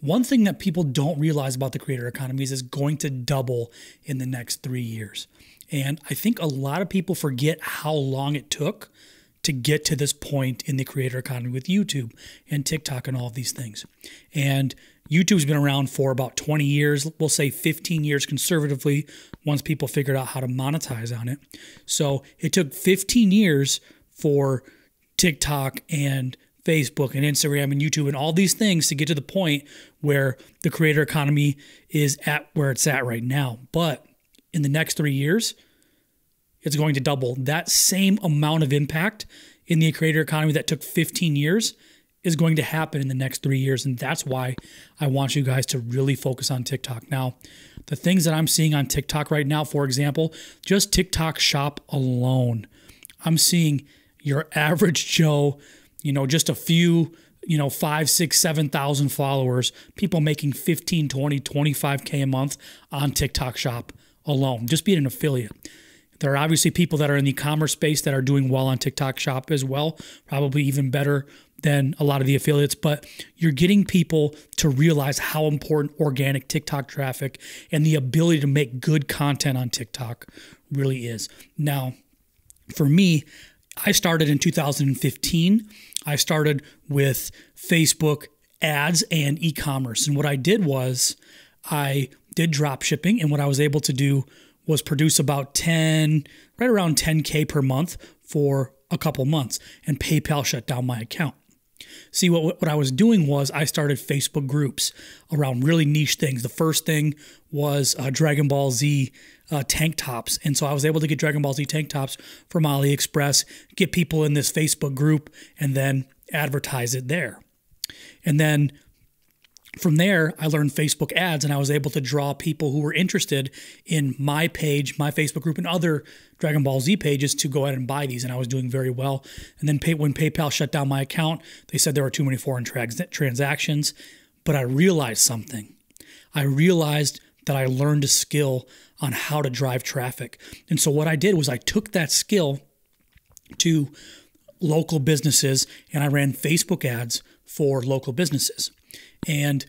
One thing that people don't realize about the creator economy is it's going to double in the next 3 years. And I think a lot of people forget how long it took to get to this point in the creator economy with YouTube and TikTok and all of these things. And YouTube's been around for about 20 years, we'll say 15 years conservatively, once people figured out how to monetize on it. So it took 15 years for TikTok and Facebook and Instagram and YouTube and all these things to get to the point where the creator economy is at where it's at right now. But in the next 3 years, it's going to double. That same amount of impact in the creator economy that took 15 years is going to happen in the next 3 years. And that's why I want you guys to really focus on TikTok. Now, the things that I'm seeing on TikTok right now, for example, just TikTok Shop alone, I'm seeing your average Joe, you know, just a few, you know, 5, 6, 7,000 followers, people making 15, 20, 25K a month on TikTok Shop alone, just being an affiliate. There are obviously people that are in the commerce space that are doing well on TikTok Shop as well, probably even better than a lot of the affiliates, but you're getting people to realize how important organic TikTok traffic and the ability to make good content on TikTok really is. Now, for me, I started in 2015. I started with Facebook ads and e-commerce. And what I did was I did drop shipping, and what I was able to do was produce about right around 10K per month for a couple months, and PayPal shut down my account. See, what I was doing was I started Facebook groups around really niche things. The first thing was Dragon Ball Z tank tops. And so I was able to get Dragon Ball Z tank tops from AliExpress, get people in this Facebook group, and then advertise it there. And then from there, I learned Facebook ads, and I was able to draw people who were interested in my page, my Facebook group, and other Dragon Ball Z pages to go ahead and buy these, and I was doing very well. And then when PayPal shut down my account, they said there were too many foreign transactions, but I realized something. I realized that I learned a skill on how to drive traffic. And so what I did was I took that skill to local businesses, and I ran Facebook ads for local businesses. And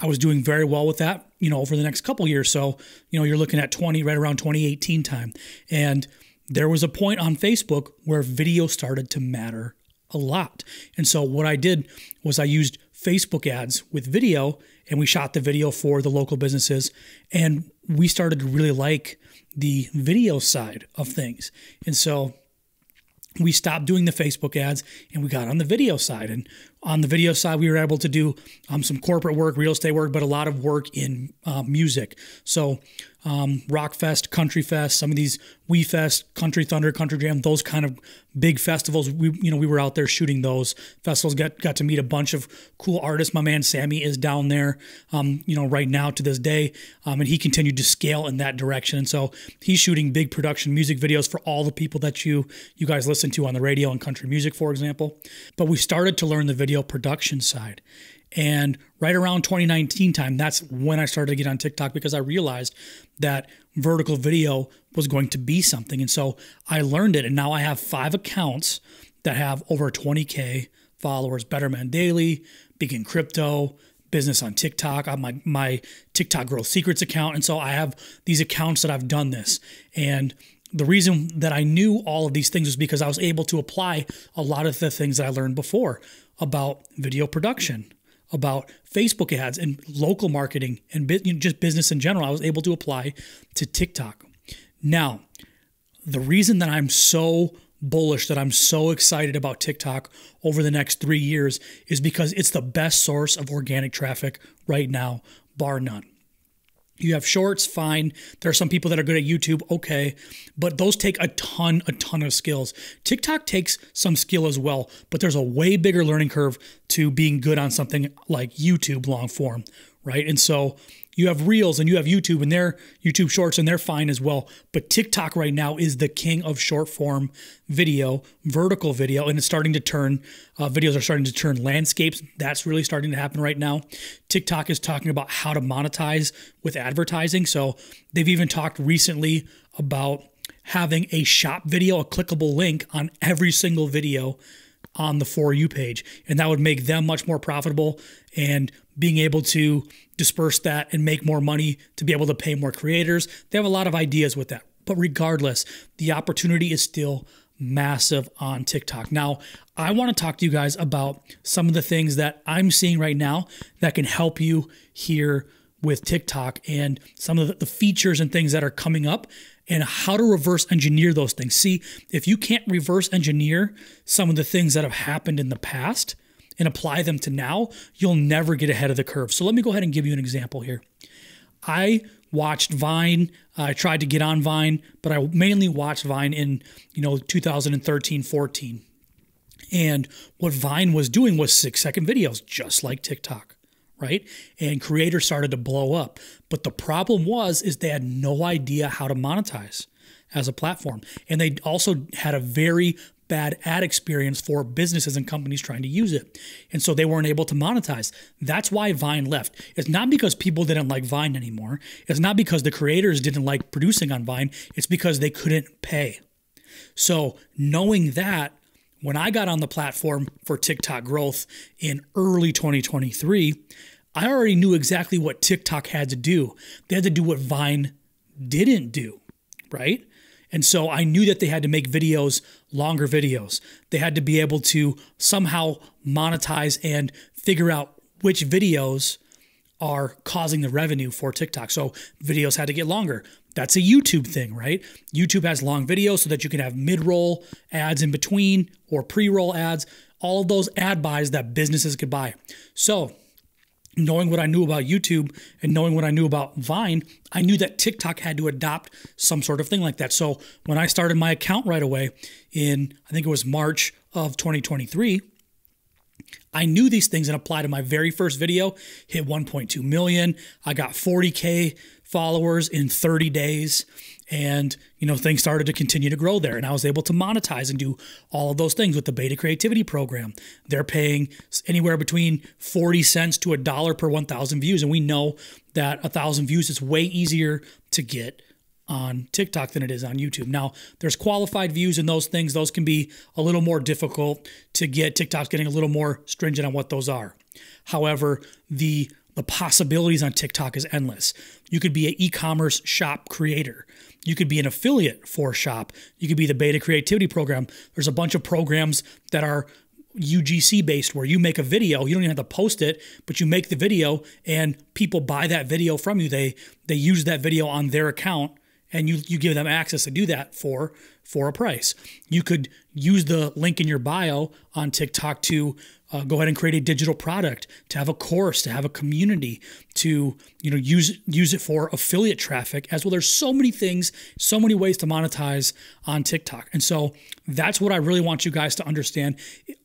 I was doing very well with that, you know, over the next couple years. So, you know, you're looking at right around 2018 time. And there was a point on Facebook where video started to matter a lot. And so what I did was I used Facebook ads with video, and we shot the video for the local businesses. And we started to really like the video side of things. And so we stopped doing the Facebook ads, and we got on the video side. And on the video side, we were able to do some corporate work, real estate work, but a lot of work in music. So Rockfest, Country Fest, some of these Wii Fest, Country Thunder, Country Jam, those kind of big festivals. We were out there shooting those festivals. Got to meet a bunch of cool artists. My man Sammy is down there, you know, right now to this day, and he continued to scale in that direction. And so he's shooting big production music videos for all the people that you guys listen to on the radio and country music, for example. But we started to learn the video production side. And right around 2019 time, that's when I started to get on TikTok, because I realized that vertical video was going to be something. And so I learned it. And now I have 5 accounts that have over 20K followers: Betterman Daily, Begin Crypto, Business on TikTok, on my TikTok Growth Secrets account. And so I have these accounts that I've done this. And the reason that I knew all of these things was because I was able to apply a lot of the things that I learned before about video production, about Facebook ads and local marketing and just business in general. I was able to apply to TikTok. Now, the reason that I'm so bullish, that I'm so excited about TikTok over the next 3 years, is because it's the best source of organic traffic right now, bar none. You have shorts, fine. There are some people that are good at YouTube, okay. But those take a ton of skills. TikTok takes some skill as well, but there's a way bigger learning curve to being good on something like YouTube long form, right? And so you have Reels and you have YouTube, and they're YouTube Shorts, and they're fine as well. But TikTok right now is the king of short form video, vertical video, and it's starting to turn, videos are starting to turn landscapes. That's really starting to happen right now. TikTok is talking about how to monetize with advertising. So they've even talked recently about having a shop video, a clickable link on every single video on the For You page. And that would make them much more profitable and being able to disperse that and make more money to be able to pay more creators. They have a lot of ideas with that. But regardless, the opportunity is still massive on TikTok. Now, I want to talk to you guys about some of the things that I'm seeing right now that can help you here with TikTok and some of the features and things that are coming up and how to reverse engineer those things. See, if you can't reverse engineer some of the things that have happened in the past and apply them to now, you'll never get ahead of the curve. So let me go ahead and give you an example here. I watched Vine. I tried to get on Vine, but I mainly watched Vine in, 2013, 14. And what Vine was doing was 6-second videos, just like TikTok, right? And creators started to blow up. But the problem is they had no idea how to monetize as a platform. And they also had a very bad ad experience for businesses and companies trying to use it. And so they weren't able to monetize. That's why Vine left. It's not because people didn't like Vine anymore. It's not because the creators didn't like producing on Vine. It's because they couldn't pay. So knowing that, when I got on the platform for TikTok growth in early 2023, I already knew exactly what TikTok had to do. They had to do what Vine didn't do, right? And so I knew that they had to make videos, longer videos. They had to be able to somehow monetize and figure out which videos are causing the revenue for TikTok. So videos had to get longer. That's a YouTube thing, right? YouTube has long videos so that you can have mid-roll ads in between or pre-roll ads, all of those ad buys that businesses could buy. So knowing what I knew about YouTube and knowing what I knew about Vine, I knew that TikTok had to adopt some sort of thing like that. So when I started my account right away in, I think it was March of 2023, I knew these things and applied to my very first video, hit 1.2 million. I got 40K followers in 30 days and, things started to continue to grow there. And I was able to monetize and do all of those things with the Beta Creativity Program. They're paying anywhere between 40 cents to $1 per 1,000 views. And we know that 1,000 views is way easier to get on TikTok than it is on YouTube. Now, there's qualified views and those things. Those can be a little more difficult to get. TikTok's getting a little more stringent on what those are. However, the possibilities on TikTok is endless. You could be an e-commerce shop creator. You could be an affiliate for a shop. You could be the Beta Creativity Program. There's a bunch of programs that are UGC based where you make a video, you don't even have to post it, but you make the video and people buy that video from you. They use that video on their account and you give them access to do that for a price. You could use the link in your bio on TikTok to go ahead and create a digital product, to have a course, to have a community, to use it for affiliate traffic as well. There's so many things, so many ways to monetize on TikTok. And so that's what I really want you guys to understand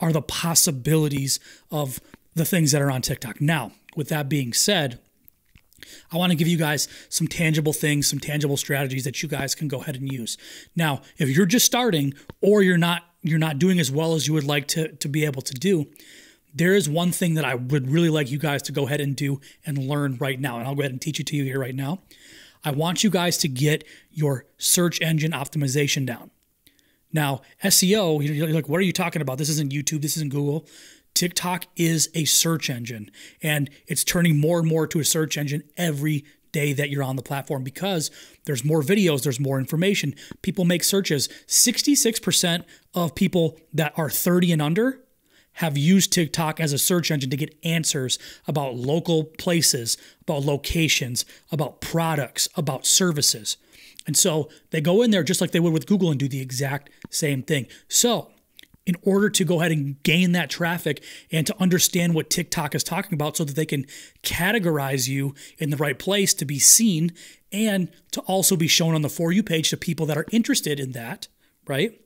are the possibilities of the things that are on TikTok. Now, with that being said, I want to give you guys some tangible things, some tangible strategies that you guys can go ahead and use. Now, if you're just starting or you're not doing as well as you would like to be able to do, there is one thing that I would really like you guys to go ahead and do and learn right now. And I'll go ahead and teach it to you here right now. I want you guys to get your search engine optimization down. Now, SEO, you're like, what are you talking about? This isn't YouTube. This isn't Google. TikTok is a search engine, and it's turning more and more to a search engine every day that you're on the platform because there's more videos, there's more information. People make searches. 66% of people that are 30 and under have used TikTok as a search engine to get answers about local places, about locations, about products, about services. And so they go in there just like they would with Google and do the exact same thing. So in order to go ahead and gain that traffic and to understand what TikTok is talking about so that they can categorize you in the right place to be seen and to also be shown on the For You page to people that are interested in that, right?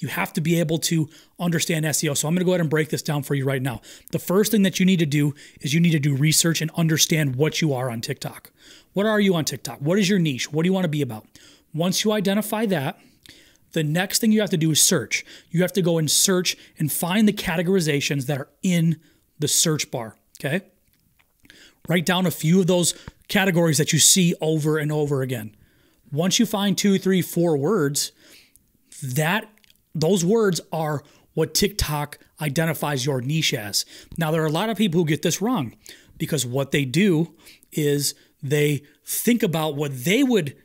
You have to be able to understand SEO. So I'm going to go ahead and break this down for you right now. The first thing that you need to do is you need to do research and understand what you are on TikTok. What are you on TikTok? What is your niche? What do you want to be about? Once you identify that, the next thing you have to do is search. You have to go and search and find the categorizations that are in the search bar, okay? Write down a few of those categories that you see over and over again. Once you find 2, 3, 4 words, those words are what TikTok identifies your niche as. Now, there are a lot of people who get this wrong because what they do is they think about what they would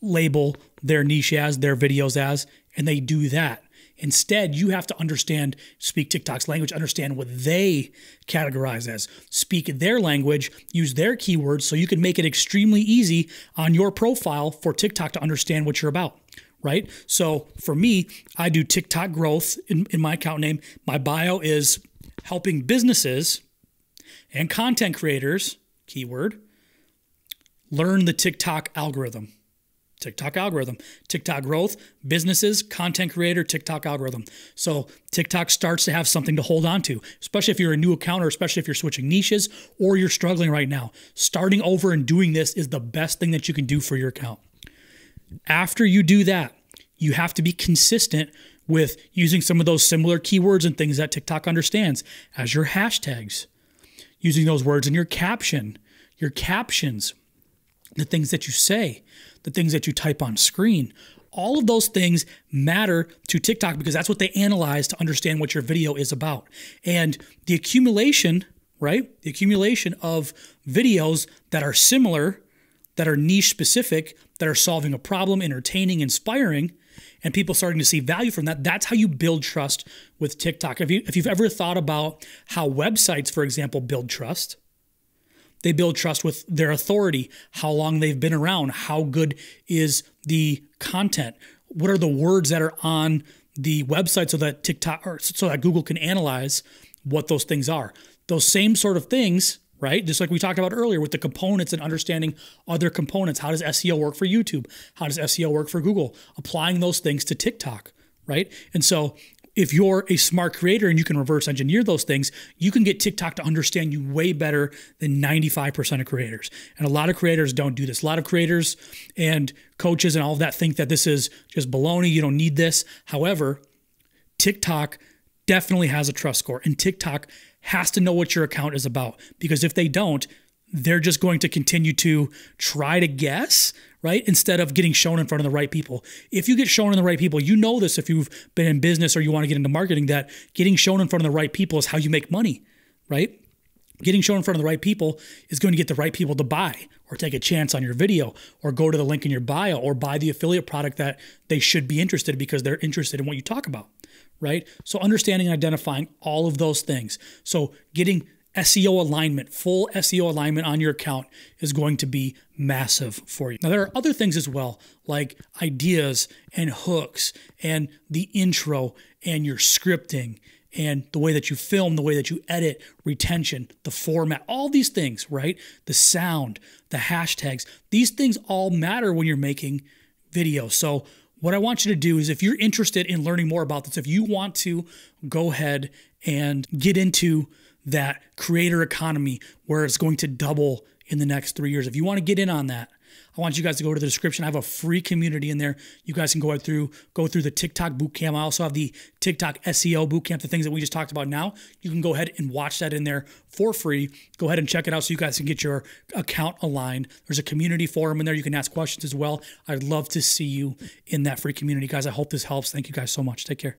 label their niche as, their videos as, and they do that. Instead, you have to understand, speak TikTok's language, understand what they categorize as, speak their language, use their keywords so you can make it extremely easy on your profile for TikTok to understand what you're about, right? So for me, I do TikTok growth in my account name. My bio is helping businesses and content creators, keyword, learn the TikTok algorithm. TikTok algorithm, TikTok growth, businesses, content creator, TikTok algorithm. So TikTok starts to have something to hold on to, especially if you're a new account or especially if you're switching niches or you're struggling right now. Starting over and doing this is the best thing that you can do for your account. After you do that, you have to be consistent with using some of those similar keywords and things that TikTok understands as your hashtags, using those words in your caption, your captions, the things that you say, the things that you type on screen. All of those things matter to TikTok because that's what they analyze to understand what your video is about. And the accumulation, right? The accumulation of videos that are similar, that are niche specific, that are solving a problem, entertaining, inspiring, and people starting to see value from that. That's how you build trust with TikTok. If you've ever thought about how websites, for example, build trust, they build trust with their authority, how long they've been around, how good is the content, what are the words that are on the website so that TikTok or so that Google can analyze what those things are. Those same sort of things, right? Just like we talked about earlier with the components and understanding other components. How does SEO work for YouTube? How does SEO work for Google? Applying those things to TikTok, right? And so if you're a smart creator and you can reverse engineer those things, you can get TikTok to understand you way better than 95% of creators. And a lot of creators don't do this. A lot of creators and coaches and all of that think that this is just baloney. You don't need this. However, TikTok definitely has a trust score, and TikTok has to know what your account is about, because if they don't, they're just going to continue to try to guess, right? Instead of getting shown in front of the right people. If you get shown in the right people, you know this if you've been in business or you want to get into marketing, that getting shown in front of the right people is how you make money, right? Getting shown in front of the right people is going to get the right people to buy or take a chance on your video or go to the link in your bio or buy the affiliate product that they should be interested in because they're interested in what you talk about, right? So understanding and identifying all of those things. So getting SEO alignment, full SEO alignment on your account is going to be massive for you. Now, there are other things as well, like ideas and hooks and the intro and your scripting and the way that you film, the way that you edit, retention, the format, all these things, right? The sound, the hashtags, these things all matter when you're making videos. So what I want you to do is, if you're interested in learning more about this, if you want to go ahead and get into that creator economy where it's going to double in the next 3 years. If you want to get in on that, I want you guys to go to the description. I have a free community in there. You guys can go through the TikTok bootcamp. I also have the TikTok SEO bootcamp, the things that we just talked about now. You can go ahead and watch that in there for free. Go ahead and check it out so you guys can get your account aligned. There's a community forum in there. You can ask questions as well. I'd love to see you in that free community, guys. I hope this helps. Thank you guys so much. Take care.